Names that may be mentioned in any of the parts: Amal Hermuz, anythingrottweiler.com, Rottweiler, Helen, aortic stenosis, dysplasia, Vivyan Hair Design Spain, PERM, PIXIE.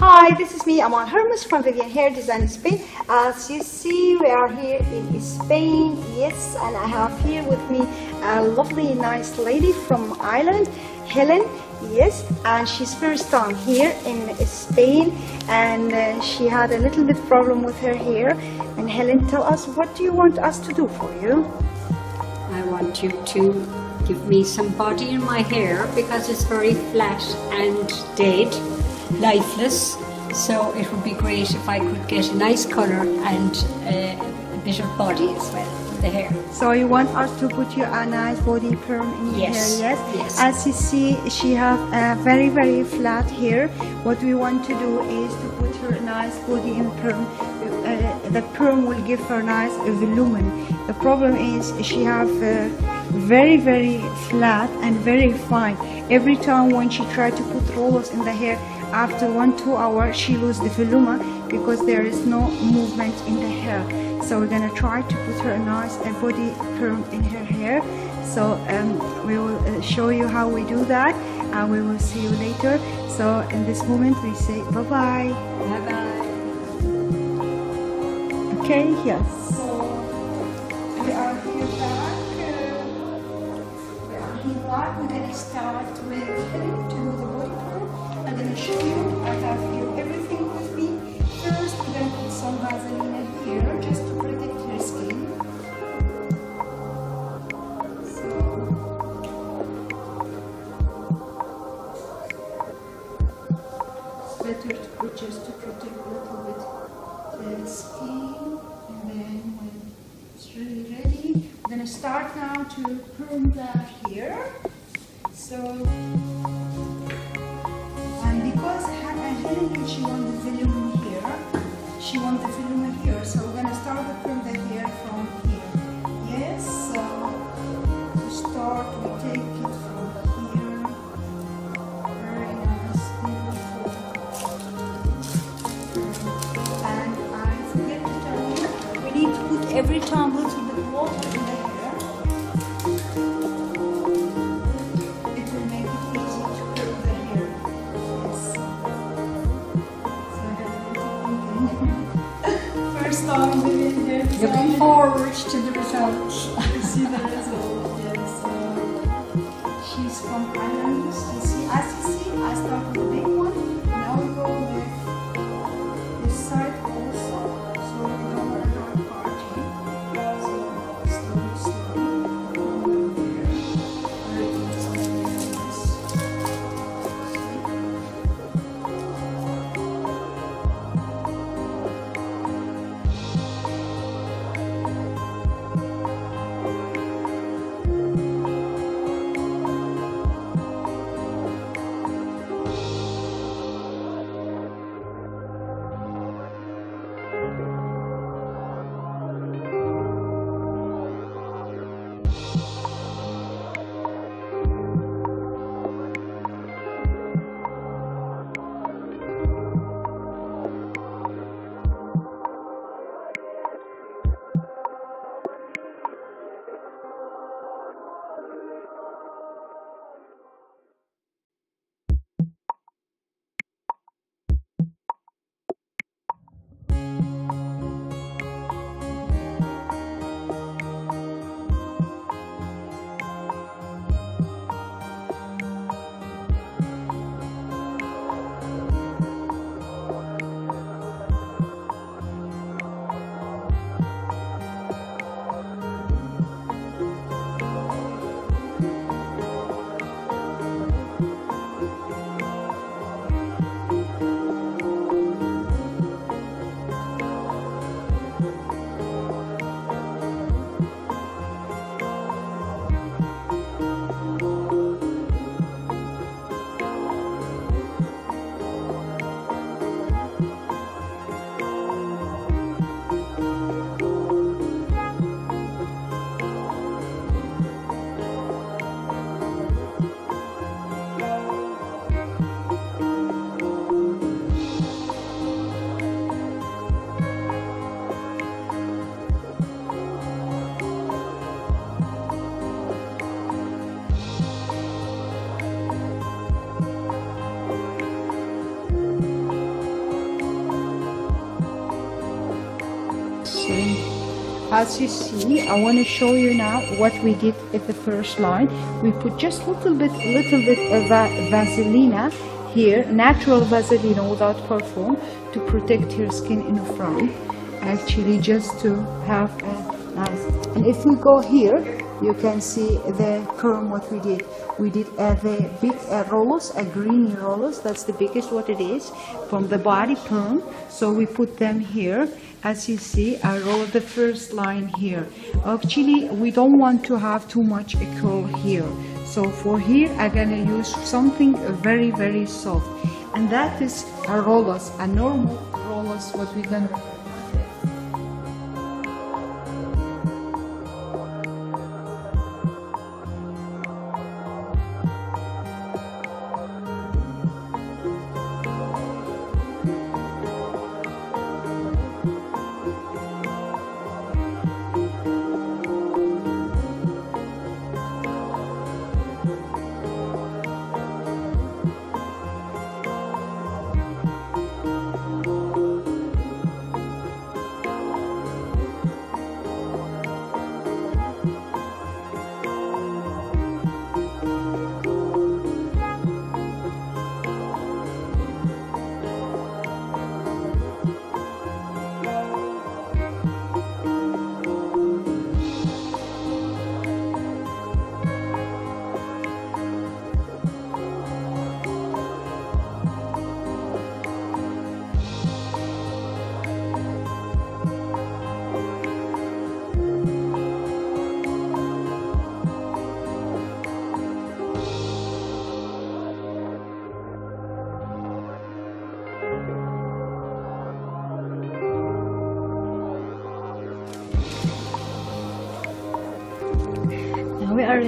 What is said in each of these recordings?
Hi, this is me, Amal Hermuz from Vivyan Hair Design Spain. As you see, we are here in Spain, yes, and I have here with me a lovely, nice lady from Ireland, Helen, yes, and she's first time here in Spain, and she had a little bit problem with her hair. And Helen, tell us, what do you want us to do for you? I want you to give me some body in my hair because it's very flat and dead. Lifeless, so it would be great if I could get a nice color and a bit of body as well in the hair. So you want us to put you a nice body perm in your hair, yes? Yes. As you see, she has a very flat hair. What we want to do is to put her a nice body in perm. The perm will give her nice volumen. The problem is she have very flat and very fine. Every time when she try to put rollers in the hair, after 1-2 hours she lose the volume because there is no movement in the hair. So we're gonna try to put her a nice body perm in her hair. So we will show you how we do that, and we will see you later. So in this moment we say bye-bye. Bye-bye. Okay, yes. So we are here back. We are here back. We're gonna start with Helen to do the body perm. I'm going to show you, I have here everything with me. First, we're going to put some Vaseline in here just to protect your skin. So, it's better to put just to protect a little bit the skin. And then when it's really ready, we're going to start now to perm that hair. So. Because Helen, she wants the volume here, she wants the volume here, so we're going to start from the hair from here. Yes, so to start, we take it from here. Very nice, beautiful. And I forget to tell you, we need to put every time a little bit water in the hair. Looking forward to the results. You see the result, yes. She's from Ireland. You see, I start with the big one. Now we go with this side also. So we don't want to have party. So As you see, I want to show you now what we did at the first line. We put just little bit of vaselina here, natural vaselina without perfume, to protect your skin in front, actually just to have a nice. And if we go here, you can see the curl what we did. We did the big rollers, a green rollers, that's the biggest what it is, from the body perm. So we put them here. As you see, I rolled the first line here. Actually, we don't want to have too much a curl here. So for here, I'm gonna use something very, very soft. And that is a rollers, a normal rollers, what we're gonna.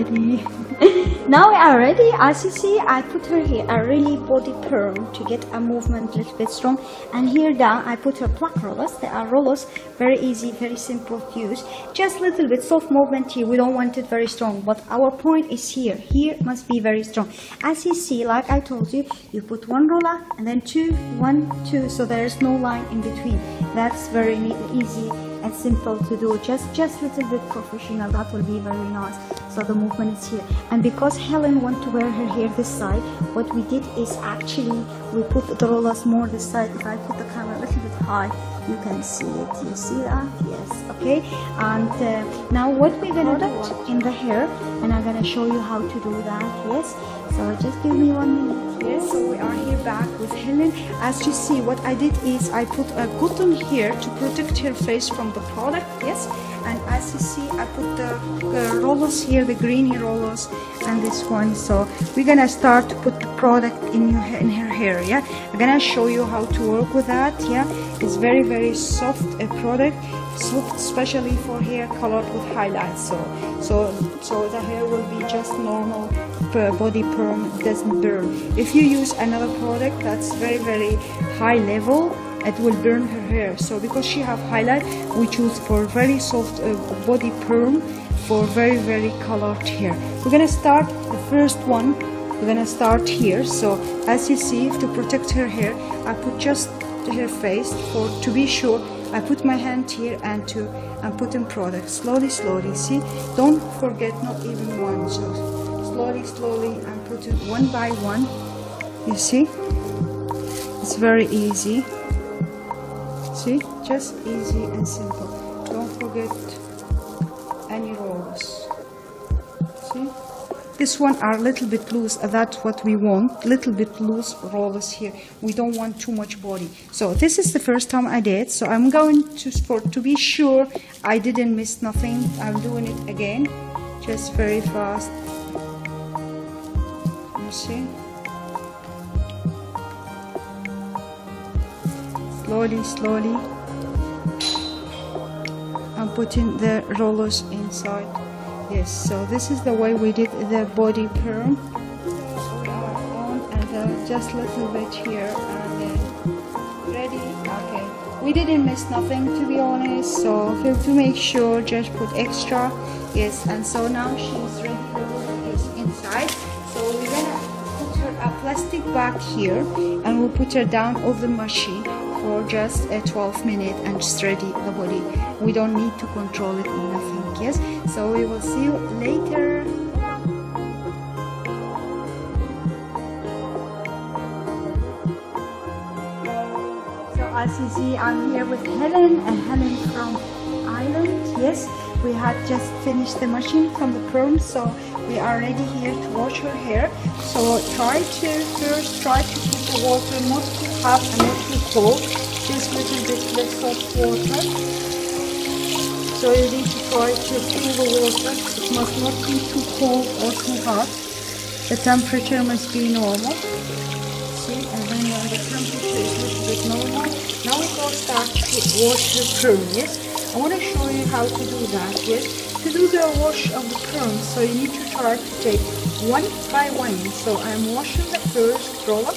Ready. Now we are ready. As you see, I put her here a really body perm to get a movement a little bit strong, and here down I put her black rollers. They are rollers, very easy, very simple to use, just a little bit soft movement here. We don't want it very strong, but our point is here. Here must be very strong. As you see, like I told you, you put one roller and then 2, 1, 2, so there is no line in between. That's very easy and simple to do, just a little bit professional. That will be very nice. So the movement is here, and because Helen want to wear her hair this side, what we did is actually we put the rollers more this side. If I put the camera a little bit high, you can see it. You see that? Yes. Okay. And now what we're gonna do in the hair, and I'm gonna show you how to do that. Yes. So just give me 1 minute. Yes, so we are here back with Helen. As you see, what I did is I put a cotton here to protect her face from the product. Yes, and as you see, I put the rollers here, the greeny rollers, and this one. So we're gonna start to put the product in her hair. Yeah, I'm gonna show you how to work with that. Yeah, it's very, very soft product, soft especially for hair colored with highlights. So the hair will be just normal body perm, doesn't burn. If you use another product that's very, very high level, it will burn her hair. So because she have highlight, we choose for very soft body perm for very, very colored hair. We're gonna start the first one. We're gonna start here. So as you see, to protect her hair, I put just her face for to be sure. I put my hand here and put in product slowly. See, don't forget, not even one. So slowly and put it one by one. You see, it's very easy. See, just easy and simple. Don't forget any rollers. See, this one are a little bit loose. That's what we want, little bit loose rollers here. We don't want too much body. So this is the first time I did. So I'm going to be sure I didn't miss nothing. I'm doing it again, just very fast. You see, slowly, I'm putting the rollers inside. Yes, so this is the way we did the body perm. So we are on, and just a little bit here, and then ready. Okay, we didn't miss nothing, to be honest. So feel to make sure, just put extra. Yes, and so now she's ready for this inside. So we're gonna put her a plastic bag here, and we'll put her down over the machine. for just 12 minutes and steady the body. We don't need to control it or nothing, yes? So we will see you later. So as you see, I'm here with Helen, and Helen from Ireland, yes? We had just finished the machine from the perm, so we are ready here to wash her hair. So first try to keep the water not too hot and not too cold, just a little bit less hot water. So you need to try to cool the water. It must not be too cold or too hot. The temperature must be normal. See, and then when the temperature is a little bit normal, now we will start to wash the perm, yes? I want to show you how to do that, yes? To do the wash of the perm, so you need to try to take one by one. So I'm washing the first roll up,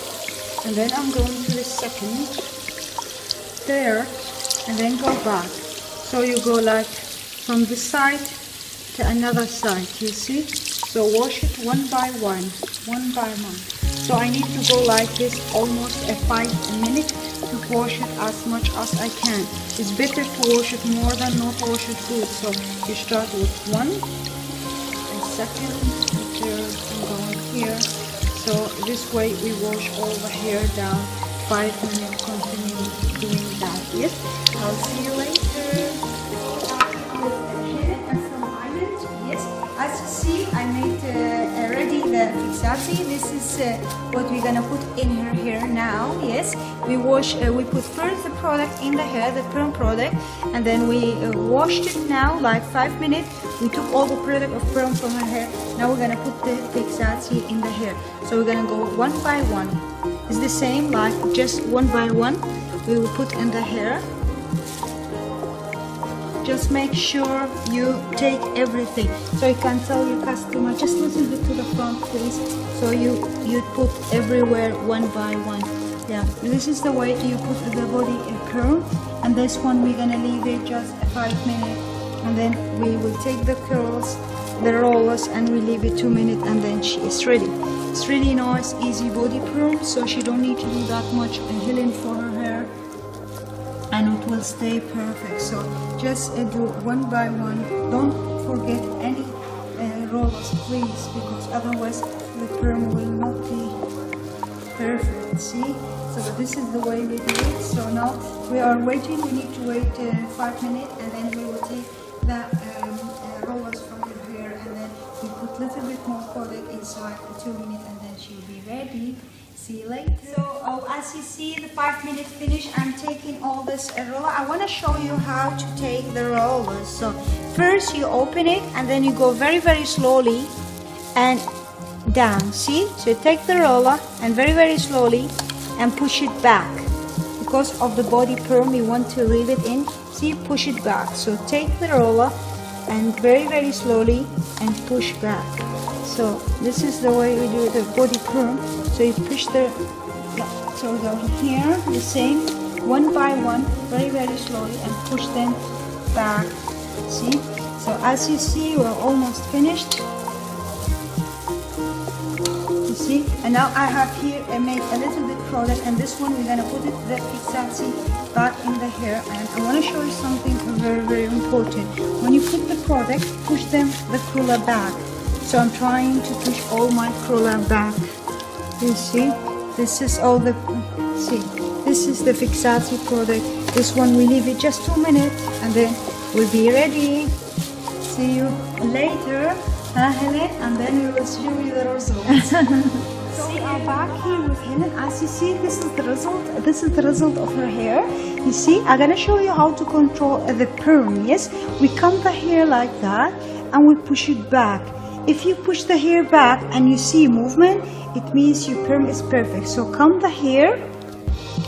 and then I'm going to the second, there, and then go back. So you go like from this side to another side, you see? So wash it one by one. So I need to go like this almost a 5 minutes. To wash it as much as I can. It's better to wash it more than not wash it good. So you start with one, and second, and third, and going here. So this way we wash all the hair down. 5 minutes, continue doing that. Yes, I'll see you later. I'm from Ireland. Yes, as you see, I made already the PIXIE. This is what we're gonna put in her hair now. Yes. We wash. We put first the product in the hair, the perm product, and then we washed it now, like 5 minutes. We took all the product of perm from her hair. Now we're gonna put the PIXIE in the hair. So we're gonna go one by one. It's the same, like just one by one. We will put in the hair. Just make sure you take everything. So you can tell your customer just a little bit to the front, please. So you put everywhere one by one. Yeah, this is the way you put the body in curl, and this one we're gonna leave it just 5 minutes, and then we will take the curls, the rollers, and we leave it 2 minutes, and then she is ready. It's really nice, easy body perm, so she don't need to do that much healing for her hair, and it will stay perfect. So just do one by one. Don't forget any rollers, please, because otherwise the perm will not be perfect. See, so this is the way we do it. So now we are waiting. We need to wait 5 minutes, and then we will take the rollers from the hair, and then we put a little bit more product inside for 2 minutes, and then she'll be ready. See you later. So as you see, the 5 minute finish. I'm taking all this roller. I want to show you how to take the rollers. So first you open it, and then you go very slowly and down, see? So you take the roller and very slowly and push it back. Because of the body perm, you want to leave it in, see? Push it back. So take the roller and very slowly and push back. So this is the way we do the body perm. So you push the, yeah, so go here, the same, one by one, very slowly, and push them back, see? So as you see, we're almost finished. See? And now I have here made a little bit product, and this one we're gonna put it the PIXIE back in the hair. And I want to show you something very important. When you put the product, push them the curler back. So I'm trying to push all my curler back. You see, this is all the, see, this is the PIXIE product. This one we leave it just 2 minutes, and then we'll be ready. See you later. Helen, and then we will show you the results. So we are back here with Helen. As you see, this is the result. This is the result of her hair. You see, I'm gonna show you how to control the perm. Yes, we comb the hair like that, and we push it back. If you push the hair back and you see movement, it means your perm is perfect. So comb the hair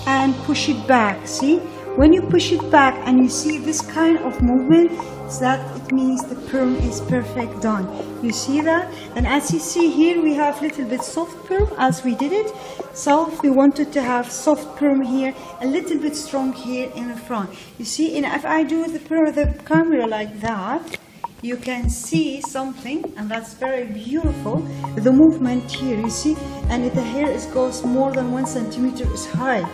and push it back. See, when you push it back and you see this kind of movement, so that it means the perm is perfect done. You see that? And as you see here, we have little bit soft perm as we did it. So we wanted to have soft perm here, a little bit strong here in the front. You see, and if I do the perm with the camera like that, you can see something, and that's very beautiful. The movement here, you see, and if the hair goes more than 1 centimeter is high.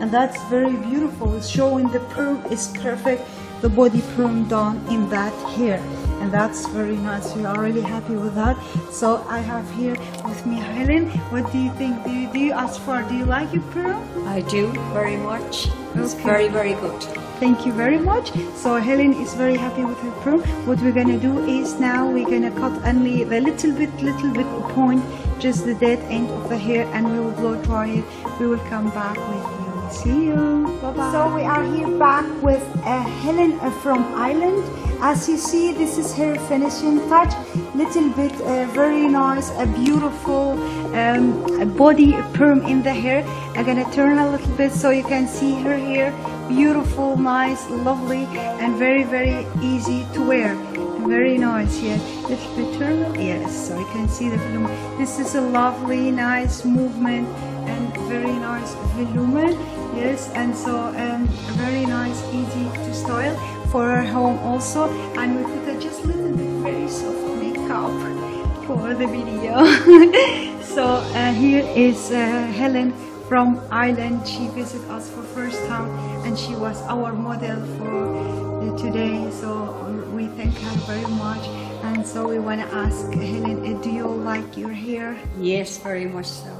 and that's very beautiful. It's showing the perm is perfect, the body perm done in that hair, and that's very nice. We are really happy with that. So I have here with me Helen. What do you think? Do you ask for? Do you like your perm? I do very much. Okay. It's very, very good. Thank you very much. So Helen is very happy with her perm. What we're gonna do is now we're gonna cut only the little bit point, just the dead end of the hair, and we will blow dry it. We will come back with you. See you. Bye bye. So we are here back with Helen from Ireland. As you see, this is her finishing touch. Little bit very nice, a beautiful body perm in the hair. I'm gonna turn a little bit so you can see her hair. Beautiful, nice, lovely, and very, very easy to wear. Very nice here. Little bit turn. Yes, so you can see the film. This is a lovely, nice movement and very nice volume. Yes, and so very nice, easy to style for our home also. And we put a just little bit very soft makeup for the video. So here is Helen from Ireland. She visited us for first time, and she was our model for today. So we thank her very much. And so we want to ask Helen, do you like your hair? Yes, very much so.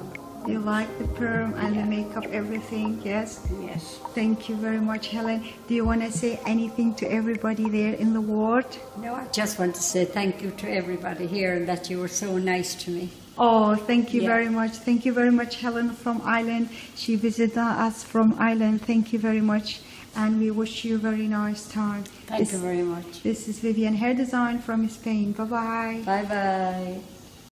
You like the perm and the makeup, everything, yes? Yes. Thank you very much, Helen. Do you want to say anything to everybody there in the world? No, I just want to say thank you to everybody here and that you were so nice to me. Oh, thank you very much. Thank you very much, Helen from Ireland. She visited us from Ireland. Thank you very much. And we wish you a very nice time. Thank you very much. This is Vivyan Hair Design from Spain. Bye-bye. Bye-bye.